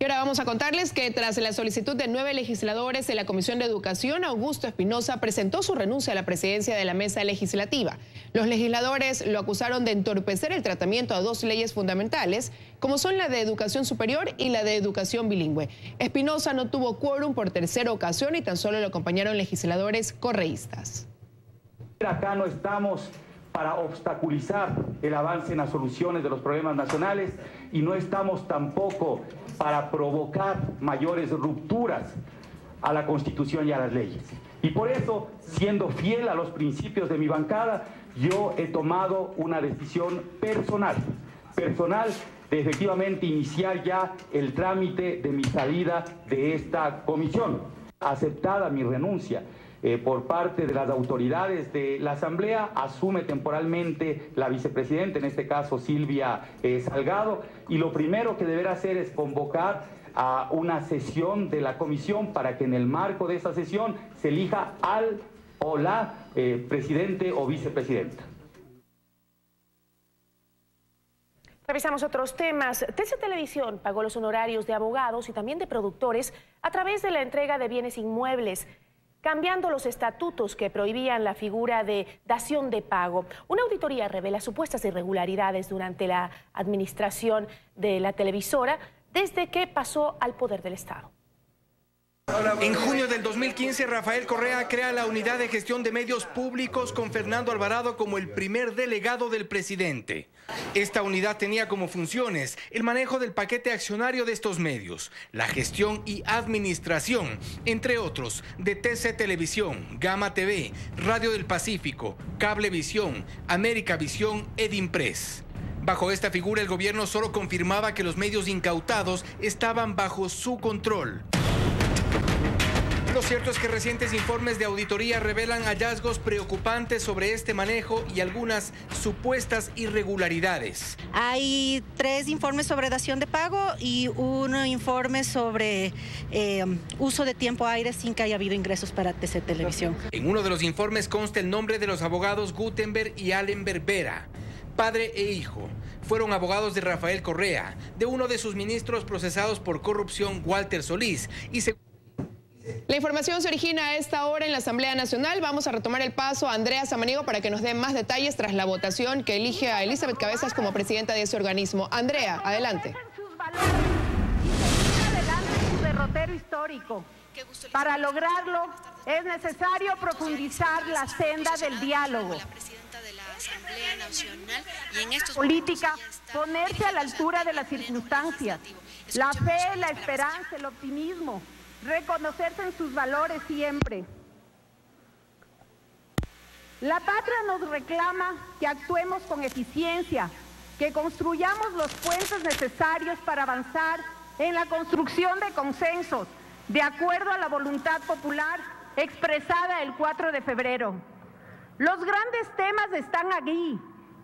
Y ahora vamos a contarles que tras la solicitud de 9 legisladores de la Comisión de Educación, Augusto Espinosa presentó su renuncia a la presidencia de la mesa legislativa. Los legisladores lo acusaron de entorpecer el tratamiento a 2 leyes fundamentales, como son la de educación superior y la de educación bilingüe. Espinosa no tuvo quórum por tercera ocasión y tan solo lo acompañaron legisladores correístas. Acá no estamos para obstaculizar el avance en las soluciones de los problemas nacionales y no estamos tampoco para provocar mayores rupturas a la Constitución y a las leyes. Y por eso, siendo fiel a los principios de mi bancada, yo he tomado una decisión personal de efectivamente iniciar ya el trámite de mi salida de esta comisión. Aceptada mi renuncia por parte de las autoridades de la Asamblea, asume temporalmente la vicepresidenta, en este caso Silvia Salgado, y lo primero que deberá hacer es convocar a una sesión de la comisión para que en el marco de esa sesión se elija al o la presidente o vicepresidenta. Revisamos otros temas. TC Televisión pagó los honorarios de abogados y también de productores a través de la entrega de bienes inmuebles, cambiando los estatutos que prohibían la figura de dación de pago. Una auditoría revela supuestas irregularidades durante la administración de la televisora desde que pasó al poder del Estado. En junio del 2015, Rafael Correa crea la Unidad de Gestión de Medios Públicos con Fernando Alvarado como el primer delegado del presidente. Esta unidad tenía como funciones el manejo del paquete accionario de estos medios, la gestión y administración, entre otros, de TC Televisión, Gama TV, Radio del Pacífico, Cablevisión, América Visión, Edimpress. Bajo esta figura, el gobierno solo confirmaba que los medios incautados estaban bajo su control. Lo cierto es que recientes informes de auditoría revelan hallazgos preocupantes sobre este manejo y algunas supuestas irregularidades. Hay 3 informes sobre dación de pago y 1 informe sobre uso de tiempo aire sin que haya habido ingresos para TC Televisión. En uno de los informes consta el nombre de los abogados Gutenberg y Allen Vera, padre e hijo. Fueron abogados de Rafael Correa, de uno de sus ministros procesados por corrupción, Walter Solís, y se... La información se origina a esta hora en la Asamblea Nacional. Vamos a retomar el paso a Andrea Samaniego para que nos dé más detalles tras la votación que elige a Elizabeth Cabezas como presidenta de ese organismo. Andrea, adelante. Adelante su derrotero histórico. Para lograrlo es necesario profundizar la senda del diálogo. Asamblea Nacional y en estos política, ponerse a la altura de las circunstancias, la fe, la esperanza, el optimismo, reconocerse en sus valores siempre. La patria nos reclama que actuemos con eficiencia, que construyamos los puentes necesarios para avanzar en la construcción de consensos, de acuerdo a la voluntad popular expresada el 4 de febrero. Los grandes temas están aquí: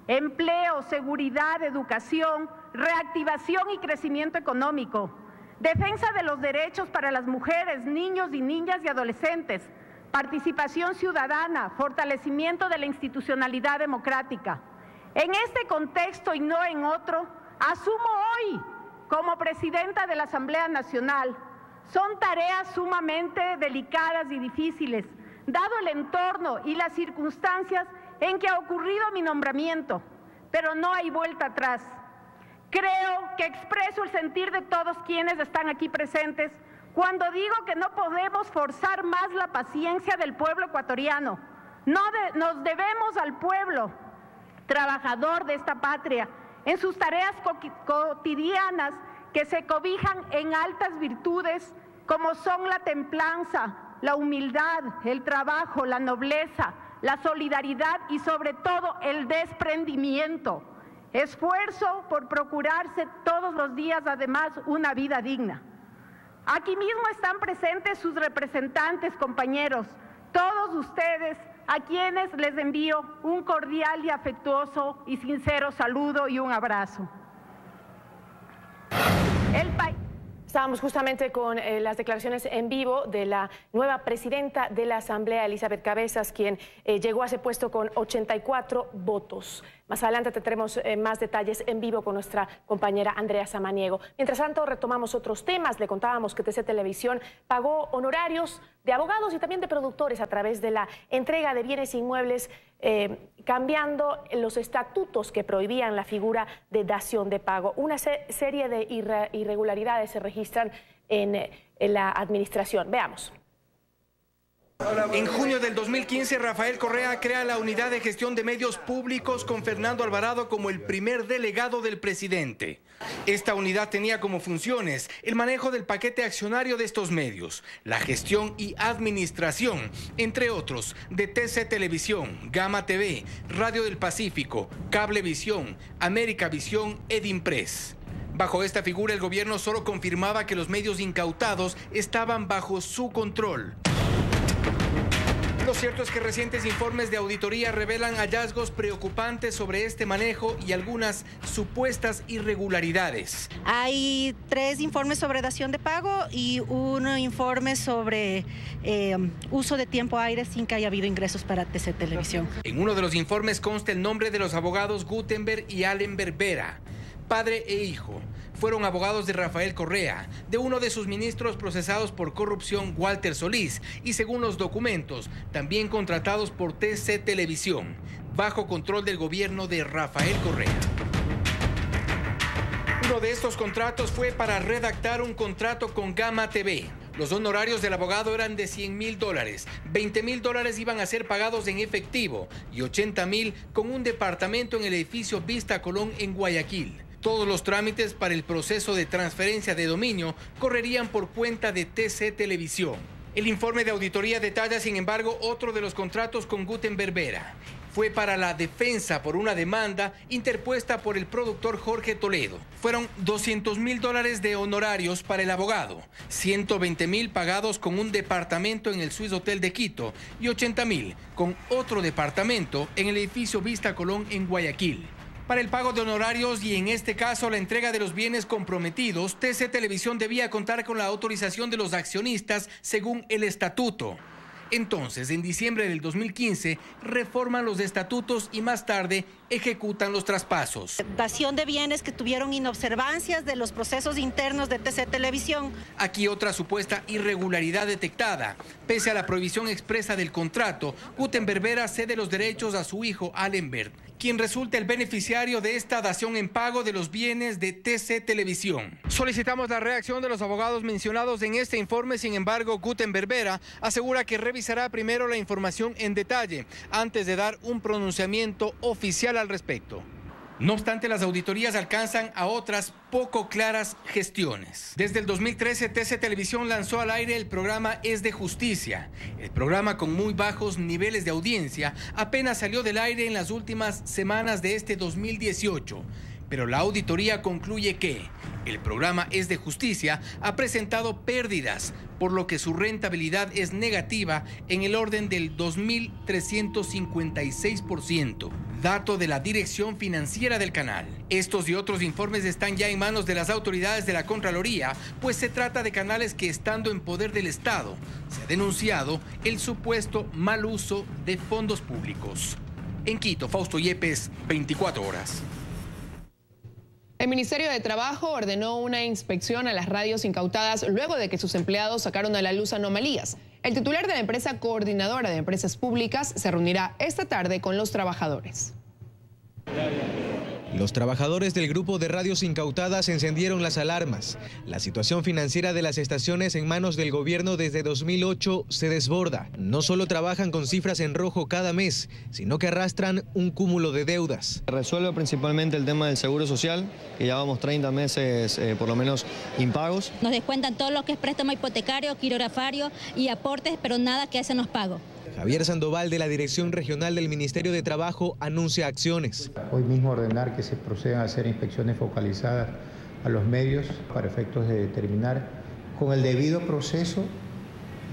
empleo, seguridad, educación, reactivación y crecimiento económico. Defensa de los derechos para las mujeres, niños y niñas y adolescentes, participación ciudadana, fortalecimiento de la institucionalidad democrática. En este contexto y no en otro, asumo hoy como presidenta de la Asamblea Nacional. Son tareas sumamente delicadas y difíciles, dado el entorno y las circunstancias en que ha ocurrido mi nombramiento, pero no hay vuelta atrás. Creo que expreso el sentir de todos quienes están aquí presentes cuando digo que no podemos forzar más la paciencia del pueblo ecuatoriano. Nos debemos al pueblo trabajador de esta patria en sus tareas cotidianas que se cobijan en altas virtudes como son la templanza, la humildad, el trabajo, la nobleza, la solidaridad y sobre todo el desprendimiento. Esfuerzo por procurarse todos los días, además, una vida digna. Aquí mismo están presentes sus representantes, compañeros, todos ustedes, a quienes les envío un cordial y afectuoso y sincero saludo y un abrazo. Estábamos justamente con las declaraciones en vivo de la nueva presidenta de la Asamblea, Elizabeth Cabezas, quien llegó a ese puesto con 84 votos. Más adelante tendremos más detalles en vivo con nuestra compañera Andrea Samaniego. Mientras tanto, retomamos otros temas. Le contábamos que TC Televisión pagó honorarios de abogados y también de productores a través de la entrega de bienes inmuebles, cambiando los estatutos que prohibían la figura de dación de pago. Una serie de irregularidades se registran en la administración. Veamos. En junio del 2015, Rafael Correa crea la Unidad de Gestión de Medios Públicos con Fernando Alvarado como el primer delegado del presidente. Esta unidad tenía como funciones el manejo del paquete accionario de estos medios, la gestión y administración, entre otros, de TC Televisión, Gama TV, Radio del Pacífico, Cablevisión, América Visión, Edimpress. Bajo esta figura, el gobierno solo confirmaba que los medios incautados estaban bajo su control. Lo cierto es que recientes informes de auditoría revelan hallazgos preocupantes sobre este manejo y algunas supuestas irregularidades. Hay 3 informes sobre dación de pago y 1 informe sobre uso de tiempo aire sin que haya habido ingresos para TC Televisión. En uno de los informes consta el nombre de los abogados Gutenberg y Allen Vera, padre e hijo. Fueron abogados de Rafael Correa, de uno de sus ministros procesados por corrupción, Walter Solís, y según los documentos, también contratados por TC Televisión, bajo control del gobierno de Rafael Correa. Uno de estos contratos fue para redactar un contrato con Gama TV. Los honorarios del abogado eran de $100.000, $20.000 iban a ser pagados en efectivo y $80.000 con un departamento en el edificio Vista Colón en Guayaquil. Todos los trámites para el proceso de transferencia de dominio correrían por cuenta de TC Televisión. El informe de auditoría detalla, sin embargo, otro de los contratos con Gutenberg Vera. Fue para la defensa por una demanda interpuesta por el productor Jorge Toledo. Fueron $200.000 de honorarios para el abogado, $120.000 pagados con un departamento en el Swiss Hotel de Quito y $80.000 con otro departamento en el edificio Vista Colón en Guayaquil. Para el pago de honorarios y en este caso la entrega de los bienes comprometidos, TC Televisión debía contar con la autorización de los accionistas según el estatuto. Entonces, en diciembre del 2015, reforman los estatutos y más tarde ejecutan los traspasos. Dación de bienes que tuvieron inobservancias de los procesos internos de TC Televisión. Aquí otra supuesta irregularidad detectada. Pese a la prohibición expresa del contrato, Gutenberg Vera cede los derechos a su hijo Allen Vera, quien resulta el beneficiario de esta dación en pago de los bienes de TC Televisión. Solicitamos la reacción de los abogados mencionados en este informe. Sin embargo, Gutenberg Vera asegura que revisará primero la información en detalle antes de dar un pronunciamiento oficial al respecto. No obstante, las auditorías alcanzan a otras poco claras gestiones. Desde el 2013, TC Televisión lanzó al aire el programa Es de Justicia. El programa, con muy bajos niveles de audiencia, apenas salió del aire en las últimas semanas de este 2018. Pero la auditoría concluye que el programa Es de Justicia ha presentado pérdidas, por lo que su rentabilidad es negativa en el orden del 2.356%, dato de la dirección financiera del canal. Estos y otros informes están ya en manos de las autoridades de la Contraloría, pues se trata de canales que, estando en poder del Estado, se ha denunciado el supuesto mal uso de fondos públicos. En Quito, Fausto Yepes, 24 horas. El Ministerio de Trabajo ordenó una inspección a las radios incautadas luego de que sus empleados sacaron a la luz anomalías. El titular de la empresa coordinadora de empresas públicas se reunirá esta tarde con los trabajadores. Los trabajadores del grupo de radios incautadas encendieron las alarmas. La situación financiera de las estaciones en manos del gobierno desde 2008 se desborda. No solo trabajan con cifras en rojo cada mes, sino que arrastran un cúmulo de deudas. Resuelve principalmente el tema del seguro social, que llevamos 30 meses por lo menos impagos. Nos descuentan todo lo que es préstamo hipotecario, quirografario y aportes, pero nada que hacen los pagos. Javier Sandoval, de la Dirección Regional del Ministerio de Trabajo, anuncia acciones. Hoy mismo ordenar que se procedan a hacer inspecciones focalizadas a los medios para efectos de determinar con el debido proceso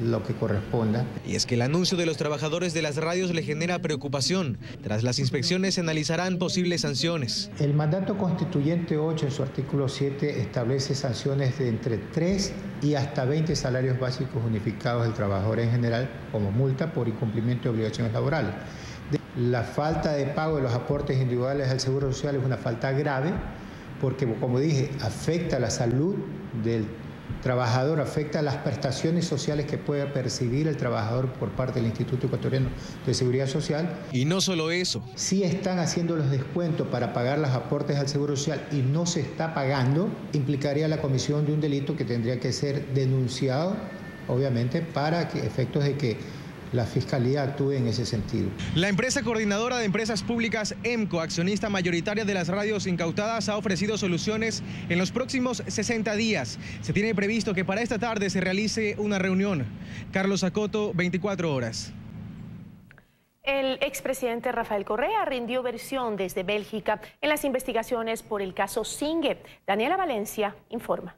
lo que corresponda. Y es que el anuncio de los trabajadores de las radios le genera preocupación. Tras las inspecciones se analizarán posibles sanciones. El mandato constituyente 8 en su artículo 7 establece sanciones de entre 3 y hasta 20 salarios básicos unificados del trabajador en general como multa por incumplimiento de obligaciones laborales. La falta de pago de los aportes individuales al Seguro Social es una falta grave porque, como dije, afecta la salud del trabajador, afecta las prestaciones sociales que pueda percibir el trabajador por parte del Instituto Ecuatoriano de Seguridad Social. Y no solo eso. Si están haciendo los descuentos para pagar los aportes al Seguro Social y no se está pagando, implicaría la comisión de un delito que tendría que ser denunciado, obviamente, para que efectos de que la Fiscalía actúe en ese sentido. La empresa coordinadora de empresas públicas EMCO, accionista mayoritaria de las radios incautadas, ha ofrecido soluciones en los próximos 60 días. Se tiene previsto que para esta tarde se realice una reunión. Carlos Sacoto, 24 horas. El expresidente Rafael Correa rindió versión desde Bélgica en las investigaciones por el caso Singue. Daniela Valencia informa.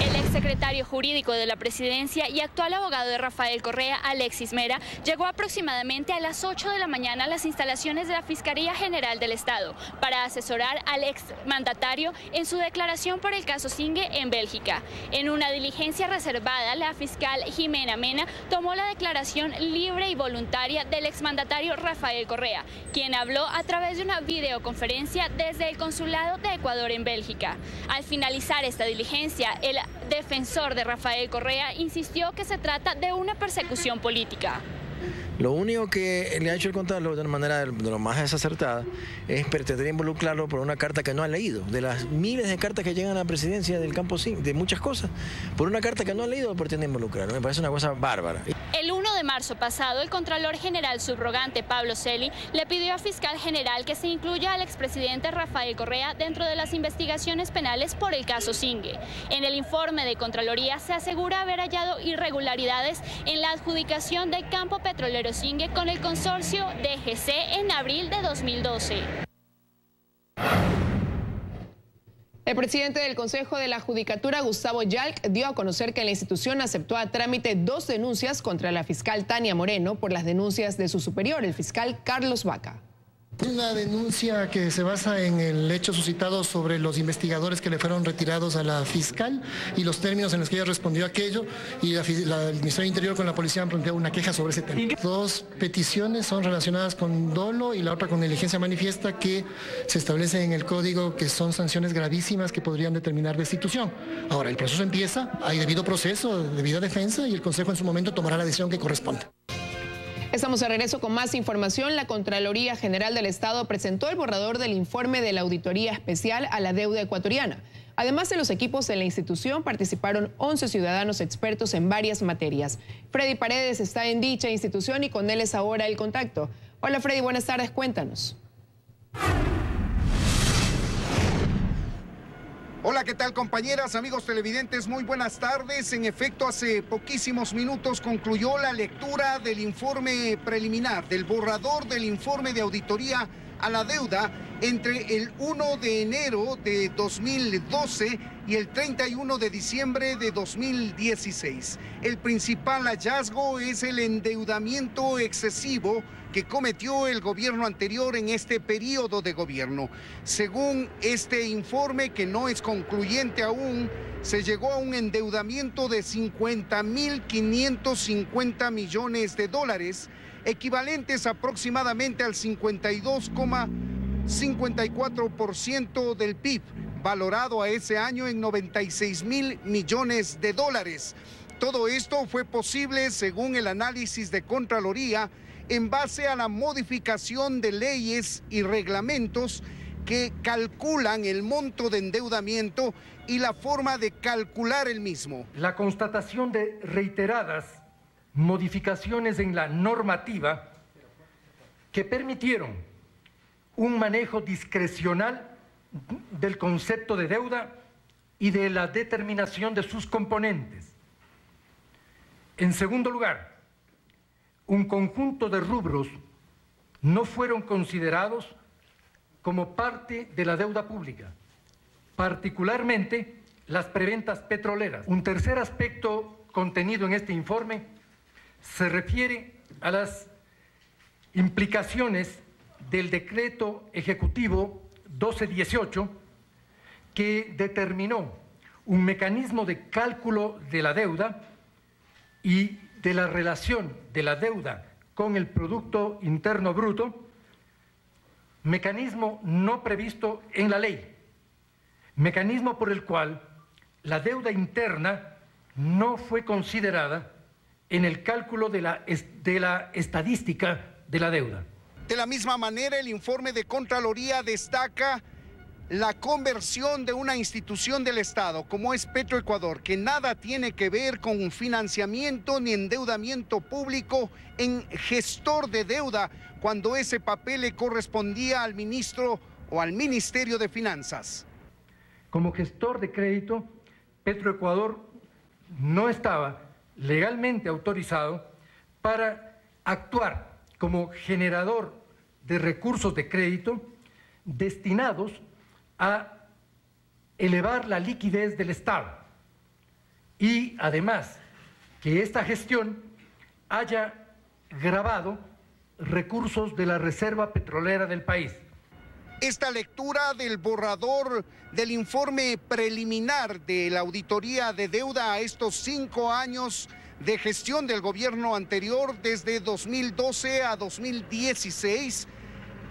El exsecretario jurídico de la presidencia y actual abogado de Rafael Correa, Alexis Mera, llegó aproximadamente a las 8 de la mañana a las instalaciones de la Fiscalía General del Estado para asesorar al exmandatario en su declaración por el caso Singue en Bélgica. En una diligencia reservada, la fiscal Jimena Mena tomó la declaración libre y voluntaria del exmandatario Rafael Correa, quien habló a través de una videoconferencia desde el consulado de Ecuador en Bélgica. Al finalizar esta diligencia, el defensor de Rafael Correa insistió que se trata de una persecución política. Lo único que le ha hecho el contralor de una manera de lo más desacertada es pretender involucrarlo por una carta que no ha leído, de las miles de cartas que llegan a la presidencia del campo, de muchas cosas, por una carta que no ha leído lo pretende involucrarlo, me parece una cosa bárbara. El 1 de marzo pasado, el Contralor General Subrogante Pablo Celi le pidió a Fiscal General que se incluya al expresidente Rafael Correa dentro de las investigaciones penales por el caso Singue. En el informe de Contraloría se asegura haber hallado irregularidades en la adjudicación del campo petrolero Singue con el consorcio DGC en abril de 2012. El presidente del Consejo de la Judicatura, Gustavo Yalc, dio a conocer que la institución aceptó a trámite 2 denuncias contra la fiscal Tania Moreno por las denuncias de su superior, el fiscal Carlos Vaca. Una denuncia que se basa en el hecho suscitado sobre los investigadores que le fueron retirados a la fiscal y los términos en los que ella respondió aquello, y el Ministerio del Interior con la policía han planteado una queja sobre ese tema. 2 peticiones son relacionadas con dolo y la otra con negligencia manifiesta, que se establece en el código que son sanciones gravísimas que podrían determinar destitución. Ahora, el proceso empieza, hay debido proceso, debida defensa, y el Consejo en su momento tomará la decisión que corresponda. Estamos de regreso con más información. La Contraloría General del Estado presentó el borrador del informe de la Auditoría Especial a la Deuda Ecuatoriana. Además de los equipos de la institución, participaron 11 ciudadanos expertos en varias materias. Freddy Paredes está en dicha institución y con él es ahora el contacto. Hola Freddy, buenas tardes, cuéntanos. Hola, ¿qué tal compañeras, amigos televidentes? Muy buenas tardes. En efecto, hace poquísimos minutos concluyó la lectura del informe preliminar, del borrador del informe de auditoría a la deuda entre el 1 de enero de 2012 y el 31 de diciembre de 2016. El principal hallazgo es el endeudamiento excesivo que cometió el gobierno anterior en este periodo de gobierno. Según este informe, que no es concluyente aún, se llegó a un endeudamiento de 50.550 millones de dólares, equivalentes aproximadamente al 52,54% del PIB, valorado a ese año en 96.000 millones de dólares. Todo esto fue posible, según el análisis de Contraloría, en base a la modificación de leyes y reglamentos que calculan el monto de endeudamiento y la forma de calcular el mismo. La constatación de reiteradas modificaciones en la normativa que permitieron un manejo discrecional del concepto de deuda y de la determinación de sus componentes. En segundo lugar, un conjunto de rubros no fueron considerados como parte de la deuda pública, particularmente las preventas petroleras. Un tercer aspecto contenido en este informe se refiere a las implicaciones del decreto ejecutivo 1218, que determinó un mecanismo de cálculo de la deuda y de la relación de la deuda con el Producto Interno Bruto, mecanismo no previsto en la ley, mecanismo por el cual la deuda interna no fue considerada en el cálculo de la estadística de la deuda. De la misma manera, el informe de Contraloría destaca la conversión de una institución del Estado, como es Petroecuador, que nada tiene que ver con un financiamiento ni endeudamiento público, en gestor de deuda, cuando ese papel le correspondía al ministro o al Ministerio de Finanzas. Como gestor de crédito, Petroecuador no estaba legalmente autorizado para actuar como generador de recursos de crédito destinados a elevar la liquidez del Estado, y además que esta gestión haya gravado recursos de la reserva petrolera del país. Esta lectura del borrador del informe preliminar de la auditoría de deuda a estos 5 años de gestión del gobierno anterior, desde 2012 a 2016,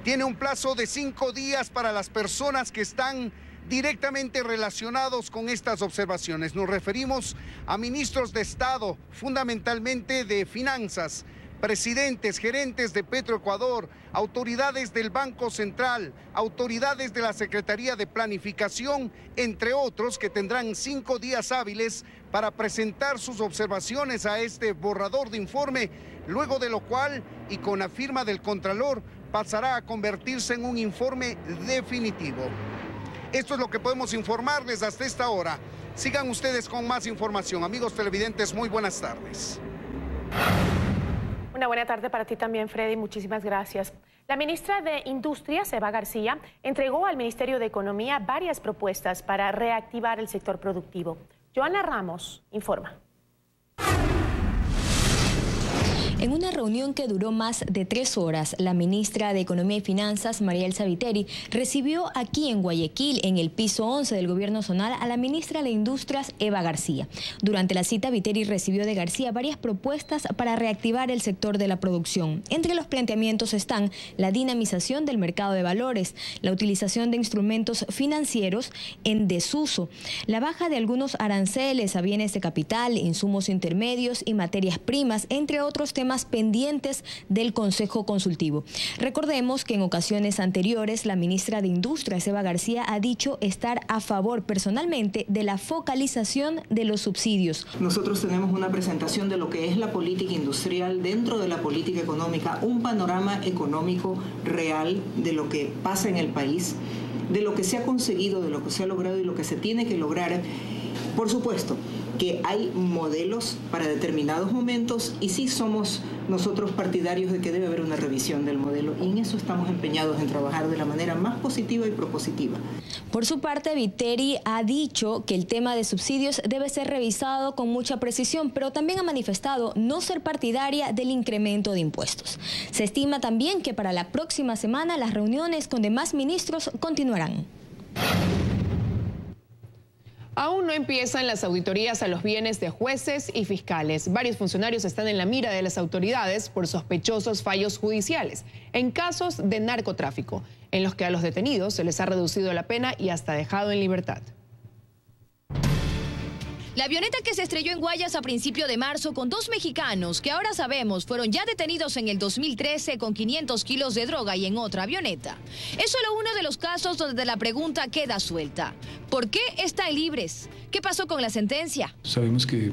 tiene un plazo de 5 días para las personas que están directamente relacionados con estas observaciones. Nos referimos a ministros de Estado, fundamentalmente de Finanzas, presidentes, gerentes de Petroecuador, autoridades del Banco Central, autoridades de la Secretaría de Planificación, entre otros, que tendrán 5 días hábiles para presentar sus observaciones a este borrador de informe, luego de lo cual, y con la firma del Contralor, pasará a convertirse en un informe definitivo. Esto es lo que podemos informarles hasta esta hora. Sigan ustedes con más información. Amigos televidentes, muy buenas tardes. Una buena tarde para ti también, Freddy. Muchísimas gracias. La ministra de Industria, Eva García, entregó al Ministerio de Economía varias propuestas para reactivar el sector productivo. Joana Ramos informa. En una reunión que duró más de 3 horas, la ministra de Economía y Finanzas, Mariel Saviteri, recibió aquí en Guayaquil, en el piso 11 del gobierno zonal, a la ministra de Industrias, Eva García. Durante la cita, Viteri recibió de García varias propuestas para reactivar el sector de la producción. Entre los planteamientos están la dinamización del mercado de valores, la utilización de instrumentos financieros en desuso, la baja de algunos aranceles a bienes de capital, insumos intermedios y materias primas, entre otros temas pendientes del Consejo Consultivo. Recordemos que en ocasiones anteriores la ministra de Industria, Eva García, ha dicho estar a favor personalmente de la focalización de los subsidios. Nosotros tenemos una presentación de lo que es la política industrial dentro de la política económica, un panorama económico real de lo que pasa en el país, de lo que se ha conseguido, de lo que se ha logrado y lo que se tiene que lograr. Por supuesto que hay modelos para determinados momentos y sí somos nosotros partidarios de que debe haber una revisión del modelo, y en eso estamos empeñados, en trabajar de la manera más positiva y propositiva. Por su parte, Viteri ha dicho que el tema de subsidios debe ser revisado con mucha precisión, pero también ha manifestado no ser partidaria del incremento de impuestos. Se estima también que para la próxima semana las reuniones con demás ministros continuarán. Aún no empiezan las auditorías a los bienes de jueces y fiscales. Varios funcionarios están en la mira de las autoridades por sospechosos fallos judiciales en casos de narcotráfico, en los que a los detenidos se les ha reducido la pena y hasta dejado en libertad. La avioneta que se estrelló en Guayas a principio de marzo con 2 mexicanos, que ahora sabemos fueron ya detenidos en el 2013 con 500 kilos de droga y en otra avioneta, es solo uno de los casos donde la pregunta queda suelta. ¿Por qué están libres? ¿Qué pasó con la sentencia? Sabemos que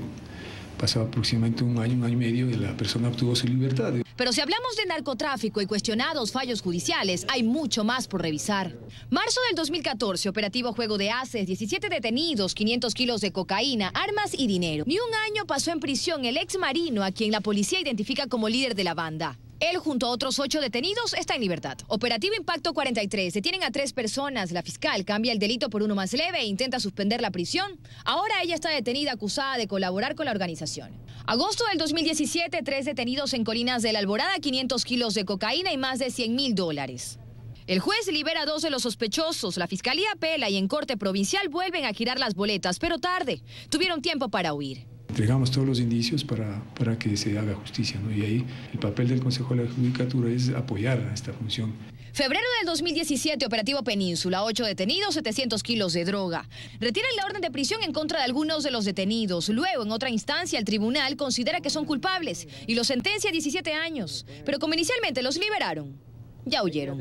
pasaba aproximadamente un año y medio y la persona obtuvo su libertad. Pero si hablamos de narcotráfico y cuestionados fallos judiciales, hay mucho más por revisar. Marzo del 2014, operativo Juego de Haces, 17 detenidos, 500 kilos de cocaína, armas y dinero. Ni un año pasó en prisión el ex marino, a quien la policía identifica como líder de la banda. Él, junto a otros 8 detenidos, está en libertad. Operativo Impacto 43. Detienen a 3 personas. La fiscal cambia el delito por uno más leve e intenta suspender la prisión. Ahora ella está detenida acusada de colaborar con la organización. Agosto del 2017, 3 detenidos en Colinas de la Alborada, 500 kilos de cocaína y más de $100.000. El juez libera a 2 de los sospechosos. La fiscalía apela y en corte provincial vuelven a girar las boletas, pero tarde. Tuvieron tiempo para huir. Entregamos todos los indicios para que se haga justicia, ¿no? Y ahí el papel del Consejo de la Judicatura es apoyar a esta función. Febrero del 2017, Operativo Península, 8 detenidos, 700 kilos de droga. Retiran la orden de prisión en contra de algunos de los detenidos. Luego, en otra instancia, el tribunal considera que son culpables y los sentencia a 17 años. Pero como inicialmente los liberaron, ya huyeron.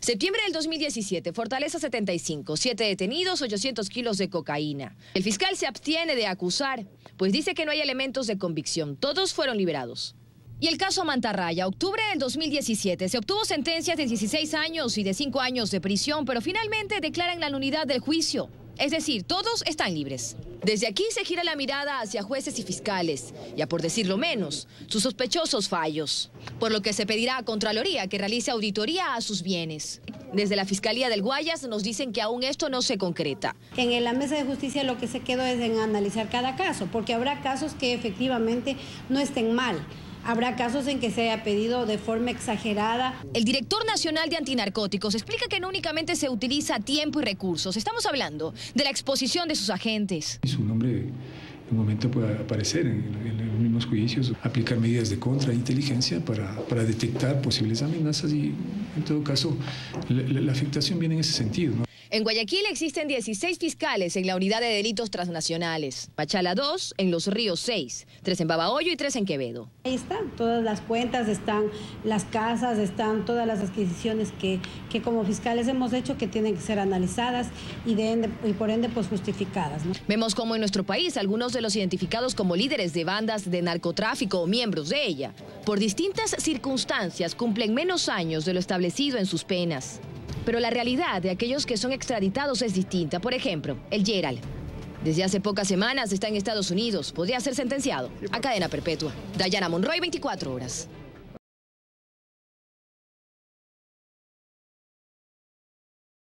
Septiembre del 2017, Fortaleza 75, 7 detenidos, 800 kilos de cocaína. El fiscal se abstiene de acusar, pues dice que no hay elementos de convicción. Todos fueron liberados. Y el caso Mantarraya, octubre del 2017, se obtuvo sentencias de 16 años y de 5 años de prisión, pero finalmente declaran la nulidad del juicio. Es decir, todos están libres. Desde aquí se gira la mirada hacia jueces y fiscales, ya por decirlo menos, sus sospechosos fallos, por lo que se pedirá a Contraloría que realice auditoría a sus bienes. Desde la Fiscalía del Guayas nos dicen que aún esto no se concreta. En la mesa de justicia lo que se quedó es en analizar cada caso, porque habrá casos que efectivamente no estén mal. Habrá casos en que se haya pedido de forma exagerada. El director nacional de antinarcóticos explica que no únicamente se utiliza tiempo y recursos. Estamos hablando de la exposición de sus agentes. Y su nombre en un momento puede aparecer en los mismos juicios, aplicar medidas de contrainteligencia para detectar posibles amenazas y en todo caso la afectación viene en ese sentido, ¿no? En Guayaquil existen 16 fiscales en la unidad de delitos transnacionales. Machala 2, en Los Ríos 6, 3 en Babahoyo y 3 en Quevedo. Ahí están todas las cuentas, están las casas, están todas las adquisiciones que como fiscales hemos hecho que tienen que ser analizadas y por ende pues justificadas, ¿no? Vemos cómo en nuestro país algunos de los identificados como líderes de bandas de narcotráfico o miembros de ella, por distintas circunstancias cumplen menos años de lo establecido en sus penas. Pero la realidad de aquellos que son extraditados es distinta. Por ejemplo, el Gerald. Desde hace pocas semanas está en Estados Unidos. Podría ser sentenciado a cadena perpetua. Dayana Monroy, 24 horas.